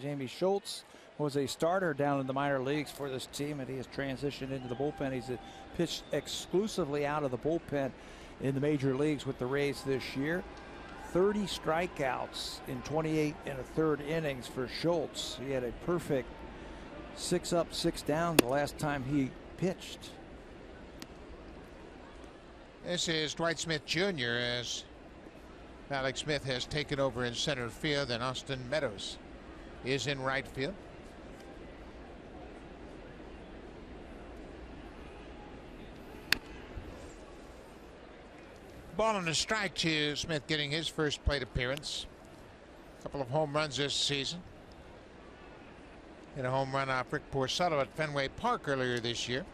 Jamie Schultz was a starter down in the minor leagues for this team, and he has transitioned into the bullpen. He's pitched exclusively out of the bullpen in the major leagues with the Rays this year. 30 strikeouts in 28 and a third innings for Schultz. He had a perfect 6 up, 6 down the last time he pitched. This is Dwight Smith Jr. as Alex Smith has taken over in center field, and Austin Meadows is in right field. Ball and a strike to Smith, getting his first plate appearance. A couple of home runs this season. Hit a home run off Rick Porcello at Fenway Park earlier this year.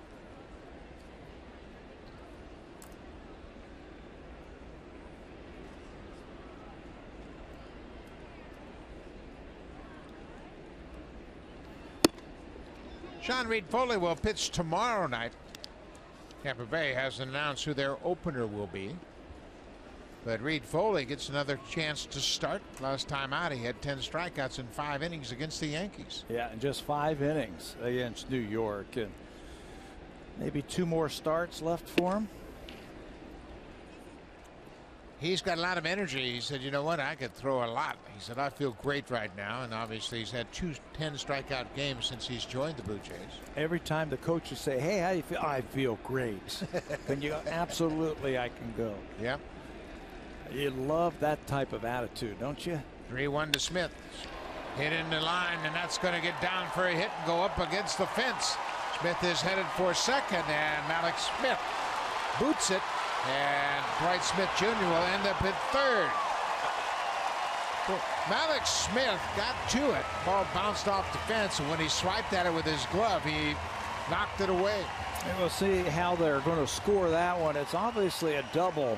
Sean Reid-Foley will pitch tomorrow night. Tampa Bay has announced who their opener will be. But Reid-Foley gets another chance to start. Last time out, he had 10 strikeouts in 5 innings against the Yankees. Yeah, and just 5 innings against New York. And maybe 2 more starts left for him. He's got a lot of energy. He said, you know what, I could throw a lot. He said, I feel great right now. And obviously he's had 2 10 strikeout games since he's joined the Blue Jays. Every time the coaches say, hey, how do you feel? I feel great. And you absolutely, I can go. Yep. You love that type of attitude, don't you? 3-1 to Smith. Hit in the line, and that's going to get down for a hit and go up against the fence. Smith is headed for second, and Malik Smith boots it. And Dwight Smith Jr. will end up at third. Malik Smith got to it. Ball bounced off the fence, and when he swiped at it with his glove, he knocked it away. And we'll see how they're going to score that one. It's obviously a double.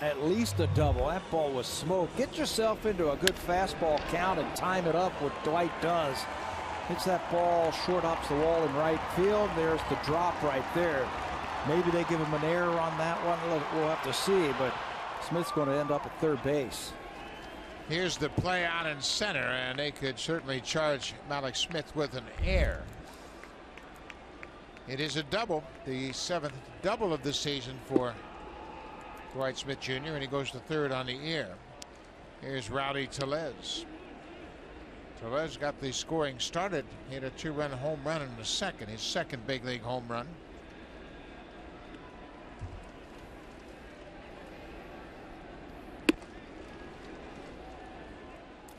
At least a double. That ball was smoked. Get yourself into a good fastball count and time it up, what Dwight does. Hits that ball, short hops the wall in right field. There's the drop right there. Maybe they give him an error on that one. We'll have to see, but Smith's going to end up at third base. Here's the play out in center, and they could certainly charge Malik Smith with an error. It is a double, the 7th double of the season for Dwight Smith Jr., and he goes to third on the air. Here's Rowdy Tellez. Tellez got the scoring started. He had a 2-run home run in the second, his 2nd big league home run.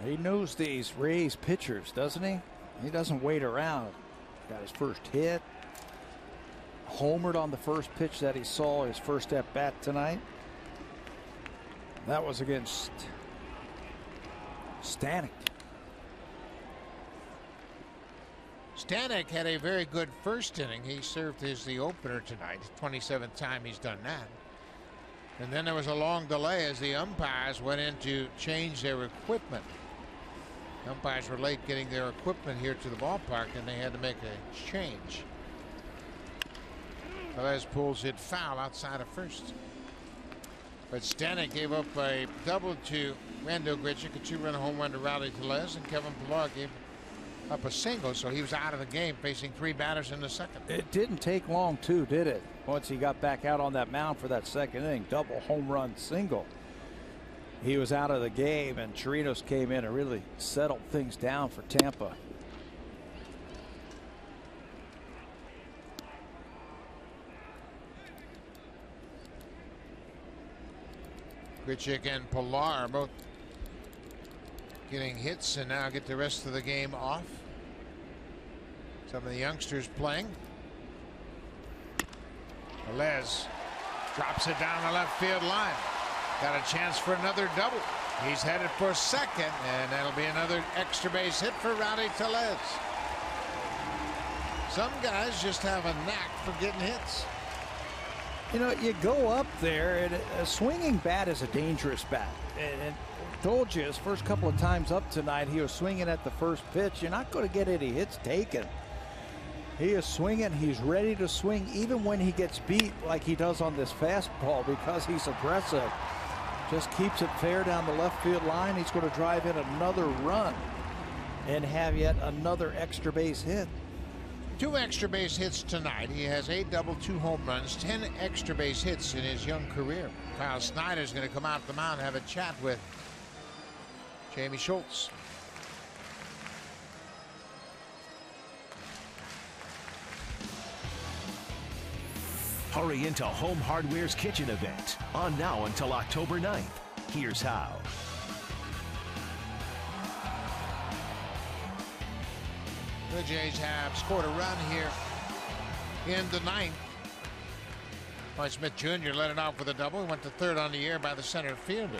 He knows these Rays pitchers, doesn't he? He doesn't wait around. Got his first hit. Homered on the first pitch that he saw, his first at bat tonight. That was against Stanek. Stanek had a very good first inning. He served as the opener tonight. 27th time he's done that. And then there was a long delay as the umpires went in to change their equipment. The umpires were late getting their equipment here to the ballpark, and they had to make a change. Tellez pulls it foul outside of first. But Stanek gave up a double to Rando Grichik, a 2-run home run to Rowdy Tellez, and Kevin Pillar gave up a single, so he was out of the game, facing 3 batters in the second. It didn't take long, too, did it? Once he got back out on that mound for that second inning, double, home run, single. He was out of the game, and Chirinos came in and really settled things down for Tampa. Grichik and Pillar both getting hits, and now get the rest of the game off. Some of the youngsters playing. Tellez drops it down the left field line. Got a chance for another double. He's headed for second, and that'll be another extra base hit for Rowdy Tellez. Some guys just have a knack for getting hits. You know, you go up there, and a swinging bat is a dangerous bat. And told you his first couple of times up tonight, he was swinging at the first pitch. You're not going to get any hits taken. He is swinging. He's ready to swing even when he gets beat, like he does on this fastball, because he's aggressive. Just keeps it fair down the left field line. He's going to drive in another run. and have yet another extra base hit. 2 extra base hits tonight. He has 8 double, 2 home runs, 10 extra base hits in his young career. Kyle Snyder's going to come out the mound and have a chat with Jamie Schultz. Hurry into Home Hardware's Kitchen event, on now until October 9th. Here's how. The Jays have scored a run here in the 9th. Dwight Smith Jr. let it off with a double. He went to third on the air by the center fielder.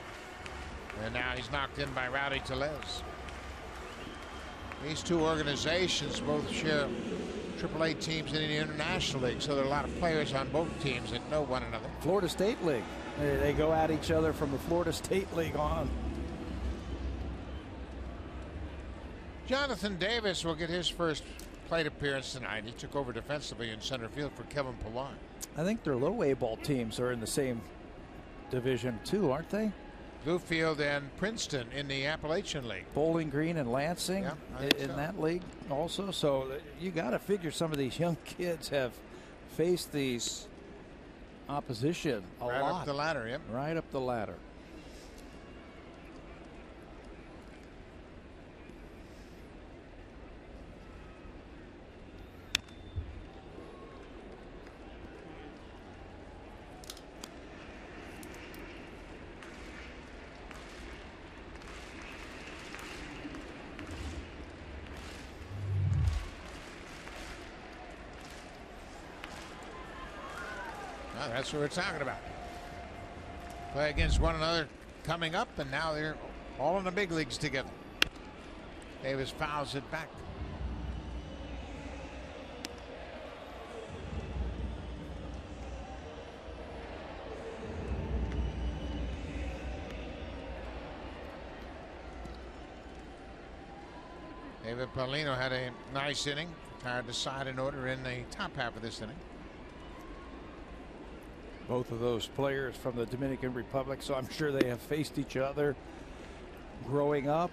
And now he's knocked in by Rowdy Tellez. These two organizations both share AAA teams in the International League, so there are a lot of players on both teams that know one another. Florida State League. They go at each other from the Florida State League on. Jonathan Davis will get his first plate appearance tonight. He took over defensively in center field for Kevin Pillar. I think their low A ball teams are in the same division too, aren't they? Bluefield and Princeton in the Appalachian League. Bowling Green and Lansing in that league also. So you got to figure some of these young kids have faced these opposition a lot. Right up the ladder, yep. Right up the ladder. That's what we're talking about. Play against one another coming up, and now they're all in the big leagues together. Davis fouls it back. David Paulino had a nice inning. Retired the side in order in the top half of this inning. Both of those players from the Dominican Republic, so I'm sure they have faced each other growing up.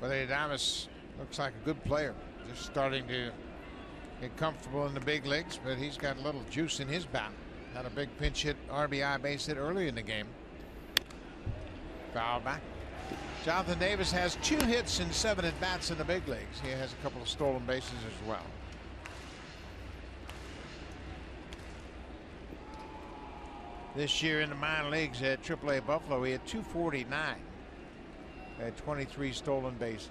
But Adames looks like a good player, just starting to get comfortable in the big leagues, but he's got a little juice in his bat. Had a big pinch hit, RBI base hit early in the game. Foul back. Jonathan Davis has 2 hits and 7 at-bats in the big leagues. He has a couple of stolen bases as well. This year in the minor leagues at AAA Buffalo, he had 249 at 23 stolen bases.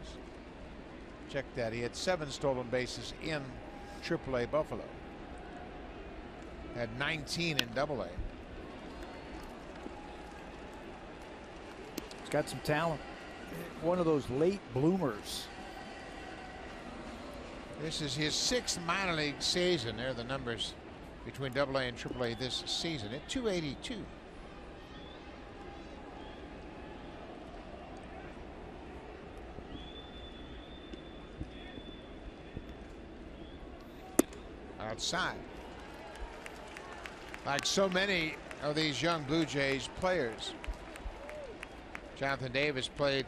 Check that. He had 7 stolen bases in AAA Buffalo. Had 19 in AA. He's got some talent. One of those late bloomers. This is his 6th minor league season. There are the numbers between AA and AAA this season at 282. Outside. Like so many of these young Blue Jays players, Jonathan Davis played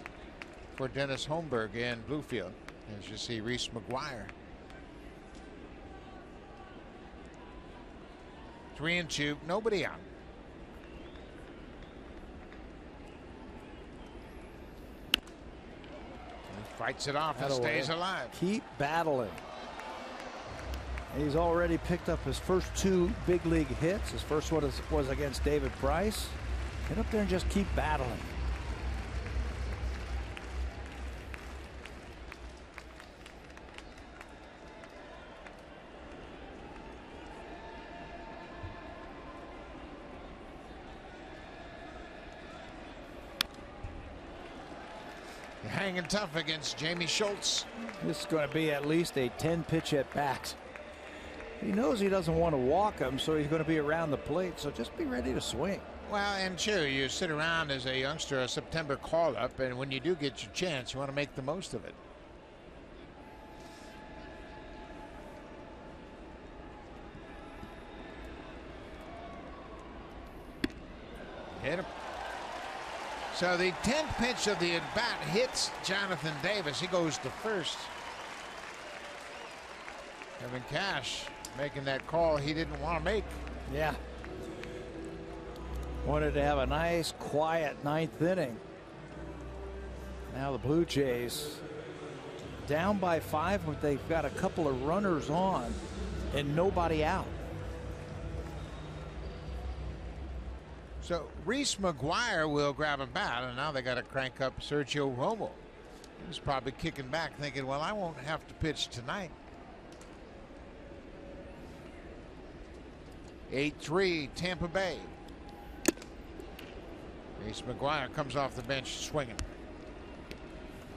for Dennis Holmberg in Bluefield. As you see, Reese McGuire. 3-2, nobody out. He fights it off and stays alive. Keep battling. He's already picked up his first 2 big league hits. His first one was against David Price. Get up there and just keep battling. Hanging tough against Jamie Schultz. This is going to be at least a 10-pitch at-bat. He knows he doesn't want to walk him, so he's going to be around the plate, so just be ready to swing. Well, and sure, you sit around as a youngster, a September call-up, and when you do get your chance, you want to make the most of it. Hit him. So the 10th pitch of the at-bat hits Jonathan Davis. He goes to first. Kevin Cash making that call he didn't want to make. Yeah. Wanted to have a nice, quiet ninth inning. Now the Blue Jays down by 5, but they've got a couple of runners on and nobody out. So Reese McGuire will grab a bat, and now they got to crank up Sergio Romo. He's probably kicking back thinking, well, I won't have to pitch tonight. 8-3 Tampa Bay. Reese McGuire comes off the bench swinging.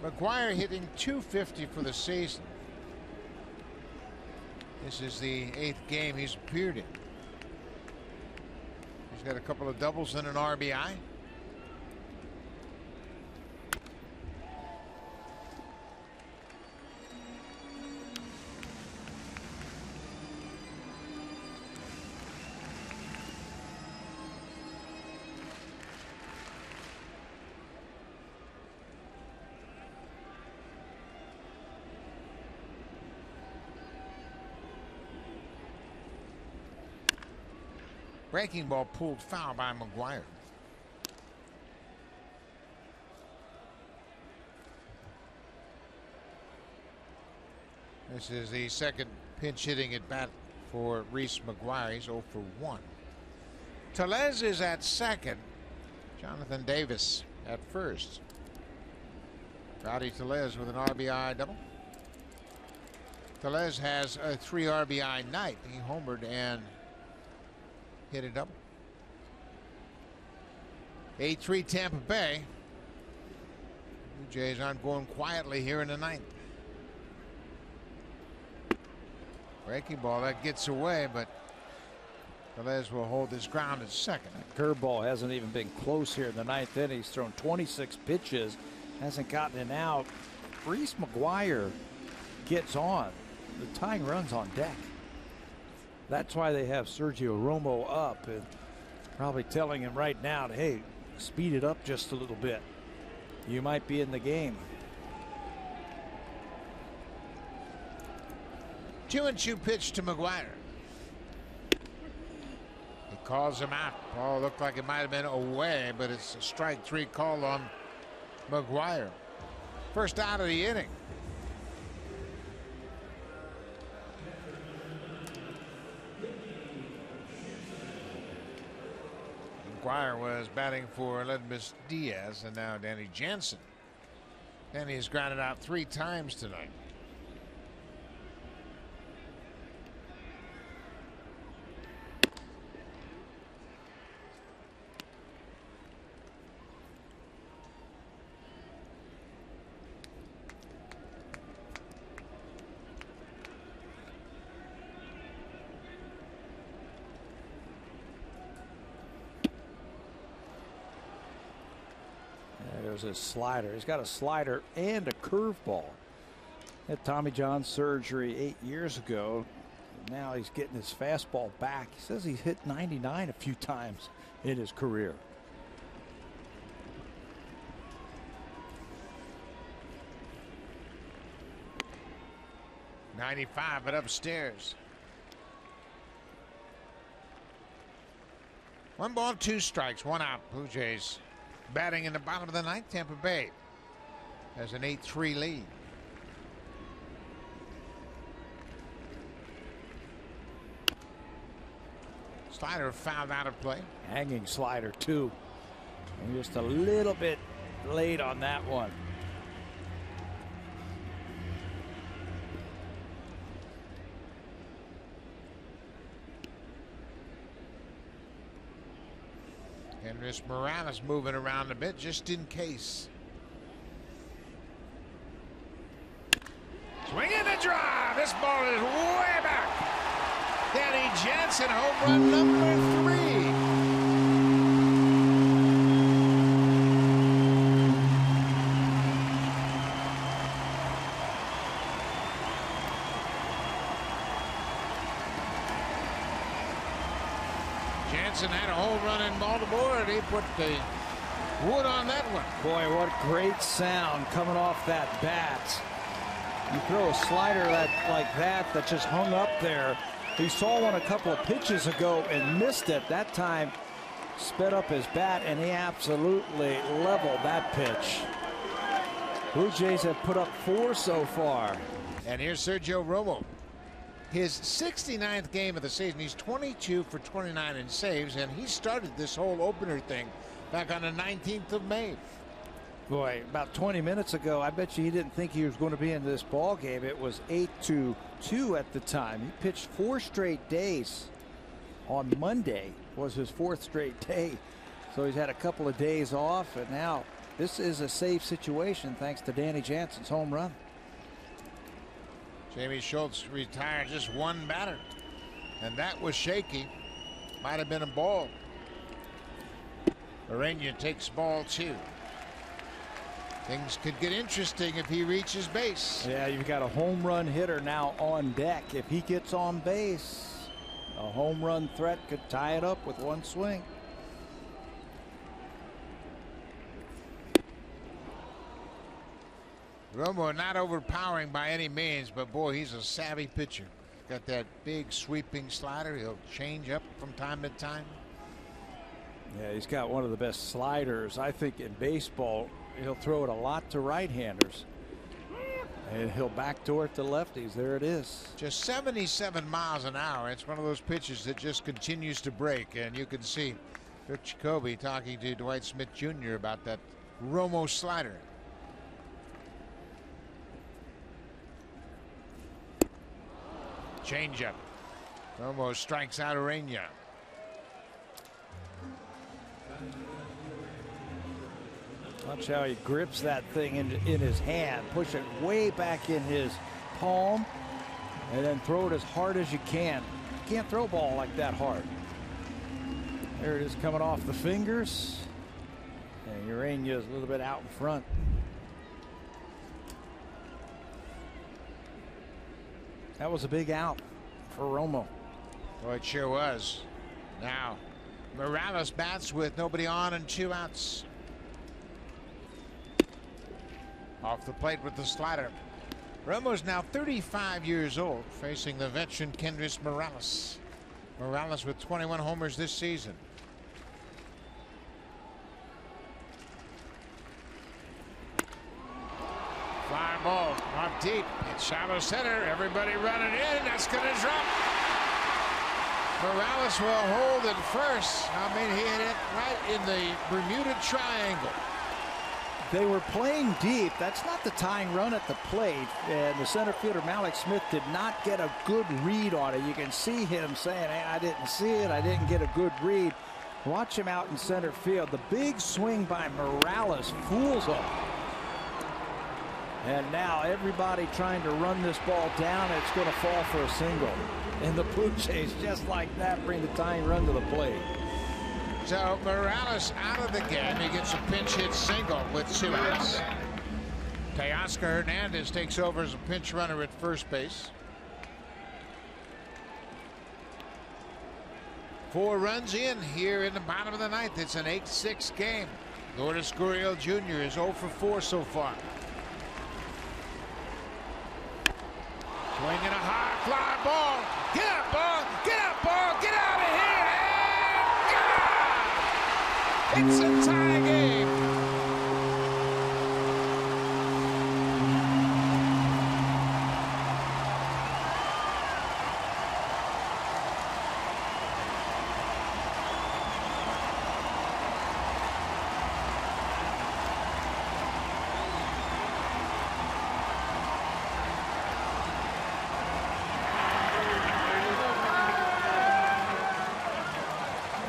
McGuire hitting .250 for the season. This is the 8th game he's appeared in. He's got a couple of doubles and an RBI. Breaking ball pulled foul by McGuire. This is the second pinch hitting at bat for Reese McGuire. He's 0 for 1. Tellez is at second. Jonathan Davis at first. Rowdy Tellez with an RBI double. Tellez has a 3 RBI night. He homered and hit a double. 8-3 Tampa Bay. Blue Jays aren't going quietly here in the ninth. Breaking ball that gets away, but Tellez will hold his ground at second. That curveball hasn't even been close here in the ninth inning. He's thrown 26 pitches, hasn't gotten an out. Reese McGuire gets on. The tying run's on deck. That's why they have Sergio Romo up and probably telling him right now, hey, speed it up just a little bit. You might be in the game. 2-2 pitch to McGuire. He calls him out. Ball looked like it might have been away, but it's a strike 3 call on McGuire. First out of the inning. McGuire was batting for Ledmus Diaz, and now Danny Jansen. Danny has grounded out 3 times tonight. His slider. He's got a slider and a curveball. Had Tommy John surgery 8 years ago. Now he's getting his fastball back. He says he's hit 99 a few times in his career. .95, but upstairs. 1 ball, 2 strikes, 1 out. Blue Jays batting in the bottom of the ninth. Tampa Bay has an 8-3 lead. Slider fouled out of play. Hanging slider too. And just a little bit late on that one. Kendrys Morales moving around a bit just in case. Swing and a drive. This ball is way back. Danny Jansen, home run number 3. Had a home run and ball to board. He put the Wood on that one. Boy, what great sound coming off that bat. You throw a slider like that just hung up there. We saw one a couple of pitches ago and missed it. That time sped up his bat, and he absolutely leveled that pitch. Blue Jays have put up 4 so far. And here's Sergio Romo. His 69th game of the season. He's 22 for 29 in saves, and he started this whole opener thing back on the 19th of May. Boy, about 20 minutes ago, I bet you he didn't think he was going to be in this ball game. It was 8-2-2 at the time. He pitched 4 straight days. On Monday was his 4th straight day, so he's had a couple of days off, and now this is a safe situation thanks to Danny Jansen's home run. Jamie Schultz retired just one batter, and that was shaky. Might have been a ball. Ureña takes ball 2. Things could get interesting if he reaches base. Yeah, you've got a home run hitter now on deck. If he gets on base, a home run threat could tie it up with one swing. Romo not overpowering by any means, but boy, he's a savvy pitcher. Got that big sweeping slider. He'll change up from time to time. Yeah, he's got one of the best sliders, I think, in baseball. He'll throw it a lot to right-handers, and he'll backdoor it to lefties. There it is. Just 77 miles an hour. It's one of those pitches that just continues to break, and you can see Vic Chiovi talking to Dwight Smith Jr. about that Romo slider. Changeup. Romo strikes out Ureña. Watch how he grips that thing in his hand. Push it way back in his palm, and then throw it as hard as you can. You can't throw a ball like that hard. There it is coming off the fingers. And Ureña is a little bit out in front. That was a big out for Romo. Well, it sure was. Now, Morales bats with nobody on and 2 outs. Off the plate with the slider. Romo's now 35 years old, facing the veteran Kendrys Morales. Morales with 21 homers this season. Fly ball up deep. It's shallow center. Everybody running in. That's going to drop. Morales will hold it first. I mean, he hit it right in the Bermuda Triangle. They were playing deep. That's not the tying run at the plate. And the center fielder, Malik Smith, did not get a good read on it. You can see him saying, hey, I didn't see it. I didn't get a good read. Watch him out in center field. The big swing by Morales fools him. And now everybody trying to run this ball down. It's going to fall for a single. And the Blue Jays, just like that, bring the tying run to the plate. So Morales out of the game. He gets a pinch hit single with 2 outs. Teoscar Hernandez takes over as a pinch runner at first base. 4 runs in here in the bottom of the 9th. It's an 8-6 game. Lourdes Gurriel Jr. is 0 for 4 so far. Swinging a high fly ball. Get up, ball! Get up, ball! Get out of here! And it's a tie game.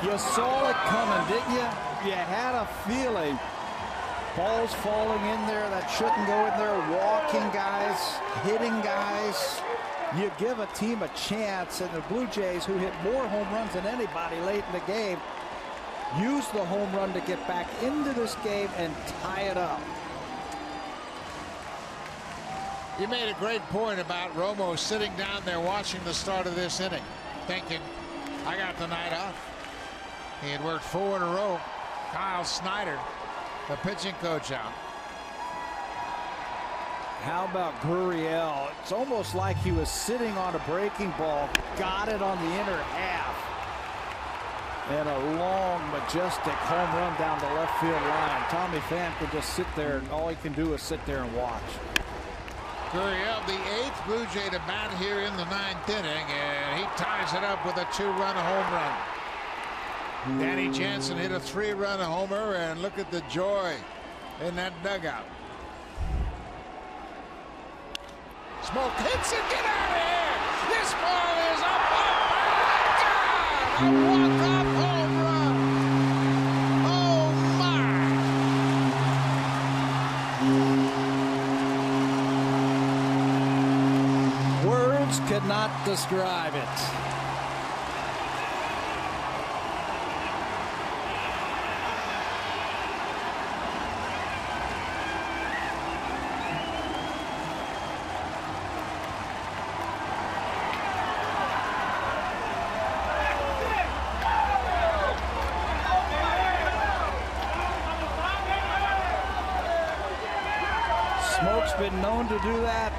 You saw it coming, didn't you? You had a feeling. Balls falling in there that shouldn't go in there, walking guys, hitting guys. You give a team a chance, and the Blue Jays, who hit more home runs than anybody late in the game, use the home run to get back into this game and tie it up. You made a great point about Romo sitting down there watching the start of this inning, thinking, I got the night off. He had worked 4 in a row. Kyle Snyder the pitching coach out. How about Gurriel? It's almost like he was sitting on a breaking ball, got it on the inner half, and a long, majestic home run down the left field line. Tommy Pham could just sit there, and all he can do is sit there and watch. Gurriel, the eighth Blue Jay to bat here in the ninth inning, and he ties it up with a two-run home run. Danny Jansen hit a three-run homer, and look at the joy in that dugout. Smoak hits it. Get out of here! This ball is up. Oh my God! A walk-off home run! Oh my! Words could not describe it. Been known to do that.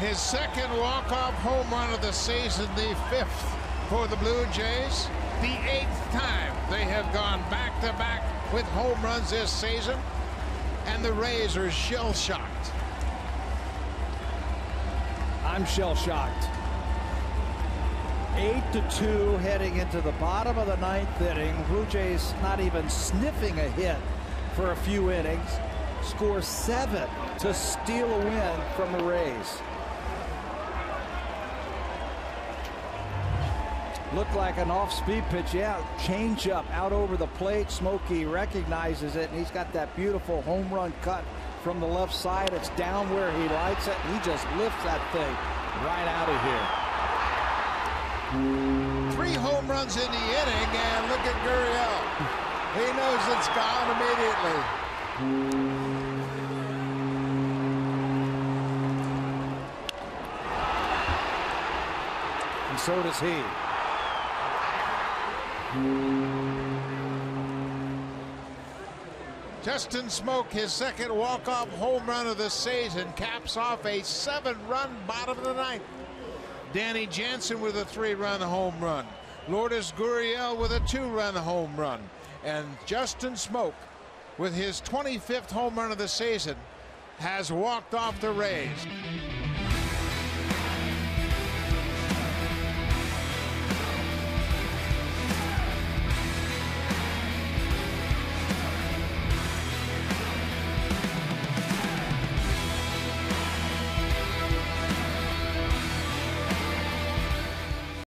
His second walk-off home run of the season, the fifth for the Blue Jays, the eighth time they have gone back-to-back with home runs this season, and the Rays are shell-shocked. I'm shell-shocked. 8-2 heading into the bottom of the ninth inning. Blue Jays not even sniffing a hit for a few innings. Score seven to steal a win from the Rays. Looked like an off-speed pitch. Yeah, change up out over the plate. Smokey recognizes it, and he's got that beautiful home run cut from the left side. It's down where he likes it, and he just lifts that thing right out of here. Three home runs in the inning, and look at Gurriel. He knows it's gone immediately. And so does he. Justin Smoak, his second walk-off home run of the season, caps off a seven-run bottom of the ninth. Danny Jansen with a three-run home run. Lourdes Gurriel with a two-run home run. And Justin Smoak, with his 25th home run of the season, has walked off the Rays.